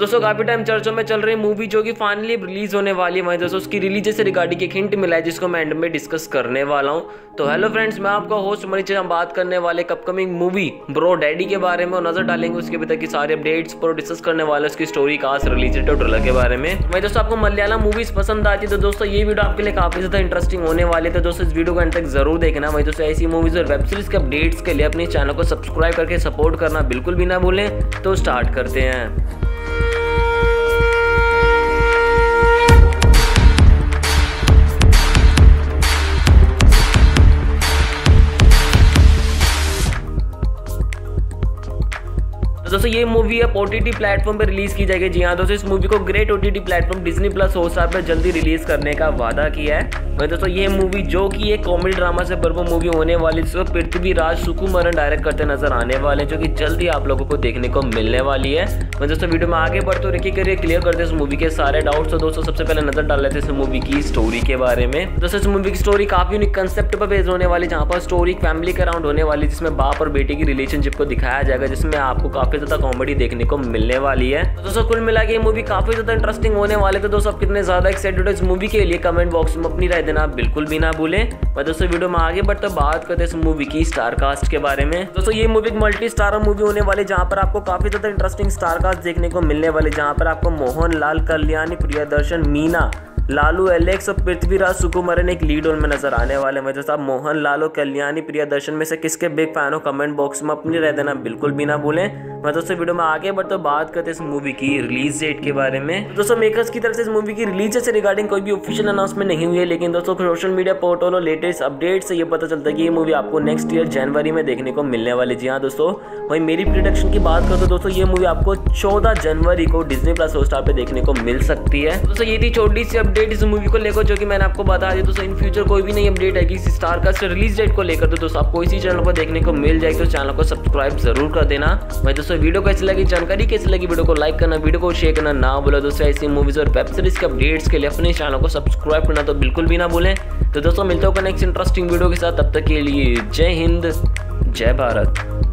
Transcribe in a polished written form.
दोस्तों काफी टाइम चर्चों में चल रही मूवी जो कि फाइनली रिलीज होने वाली है, वहीं दोस्तों उसकी रिलीज से रिगार्डिंग एक हिंट मिला है जिसको मैं एंड में डिस्कस करने वाला हूं। तो हेलो फ्रेंड्स, मैं आपका होस्ट मनीष, हम बात करने वाले अपकमिंग मूवी ब्रो डैडी के बारे में और नजर डालेंगे उसके अभी तक की सारे अपडेट्स पर, डिस्कस करने वाले उसकी स्टोरी कास्ट, रिलीज डेट और ट्रेलर के बारे में। वहीं दोस्तों आपको मलयालम मूवीज पसंद आती है तो दोस्तों ये वीडियो आपके लिए काफी ज्यादा इंटरेस्टिंग होने वाले थे। दोस्तों इस वीडियो को अंत तक जरूर देखना। वहीं दोस्तों ऐसी मूवीज और वेब सीरीज के अपडेट्स के लिए अपने चैनल को सब्सक्राइब करके सपोर्ट करना बिल्कुल भी ना भूलें। तो स्टार्ट करते हैं। दोस्तों ये मूवी अब OTT प्लेटफॉर्म पर रिलीज की जाएगी। जी हाँ दोस्तों, इस मूवी को great OTT platform Disney plus Hotstar पर जल्दी रिलीज करने का वादा किया है। वहीं दोस्तों ये मूवी जो कि एक कॉमेडी ड्रामा से भरपूर मूवी होने वाली, जिसको पृथ्वीराज सुकुमरन डायरेक्ट करते नजर आने वाले, जो कि जल्दी आप लोगों को देखने को मिलने वाली है। वहीं दोस्तों वीडियो में आगे बढ़ते तो रिकी करिए क्लियर करते इस मूवी के सारे डाउट्स। तो दोस्तों सबसे पहले नजर डाल लेते हैं इस मूवी की स्टोरी के बारे में। दोस्तों इस मूवी की स्टोरी काफी यूनिक कंसेप्ट पर बेस्ड होने वाली, जहाँ पर स्टोरी फैमिली के अराउंड होने वाली, जिसमें बाप और बेटे की रिलेशनशिप को दिखाया जाएगा, जिसमें आपको काफी ज्यादा कॉमेडी देखने को मिलने वाली है। दोस्तों कुल मिला के ये मूवी काफी ज्यादा इंटरेस्टिंग होने वाले थे। दोस्तों आप कितने ज्यादा एक्साइटेड हो इस मूवी के लिए, कमेंट बॉक्स में अपनी राय देना बिल्कुल भी ना भूलें। और दोस्तों वीडियो में आगे बढ़ते बात करते हैं इस मूवी की स्टार कास्ट के बारे में। दोस्तों ये मूवी एक मल्टी स्टारर मूवी होने वाली, जहाँ पर आपको काफी ज्यादा इंटरेस्टिंग स्टार कास्ट देखने को मिलने वाली, जहाँ पर आपको मोहनलाल, कल्याणी प्रियदर्शन, मीना, लालू एलेक्स और पृथ्वीराज सुकुमारन एक लीड रोल में नजर आने वाले। वजह साहब मोहन लाल और कल्याणी प्रियदर्शन में से किसके बिग फैन हो, कमेंट बॉक्स में अपनी राय देना बिल्कुल भी ना भूलें। मैं दोस्तों वीडियो में आगे बढ़ते बात करते इस मूवी की रिलीज डेट के बारे में। दोस्तों मेकर्स की तरफ से इस मूवी की रिलीज से रिगार्डिंग कोई भी ऑफिशियल अनाउंसमेंट नहीं हुई है, लेकिन दोस्तों सोशल मीडिया पोर्टल और लेटेस्ट अपडेट से ये पता चलता है कि ये मूवी आपको नेक्स्ट ईयर जनवरी में देखने को मिलने वाली। जी हाँ दोस्तों, वहीं मेरी प्रोडक्शन की बात करते दोस्तों ये मूवी आपको 14 जनवरी को डिज्नी प्लस हॉटस्टार पे देखने को मिल सकती है। दोस्तों ये थी छोटी सी अपडेट इस मूवी को लेकर जो कि मैंने आपको बता दी। दोस्तों इन फ्यूचर कोई भी नई अपडेट है कि इस स्टार कास्ट रिलीज डेट को लेकर तो दोस्तों आपको इसी चैनल पर देखने को मिल जाएगी, तो चैनल को सब्सक्राइब जरूर कर देना। वही दोस्तों वीडियो कैसी लगी, जानकारी कैसी लगी, वीडियो को लाइक करना, वीडियो को शेयर करना ना भूलो। दोस्तों ऐसी मूवीज और वेब सीरीज के अपडेट्स के लिए अपने चैनल को सब्सक्राइब करना तो बिल्कुल भी ना भूलें। तो दोस्तों मिलते हो नेक्स्ट इंटरेस्टिंग वीडियो के साथ, तब तक के लिए जय हिंद, जय भारत।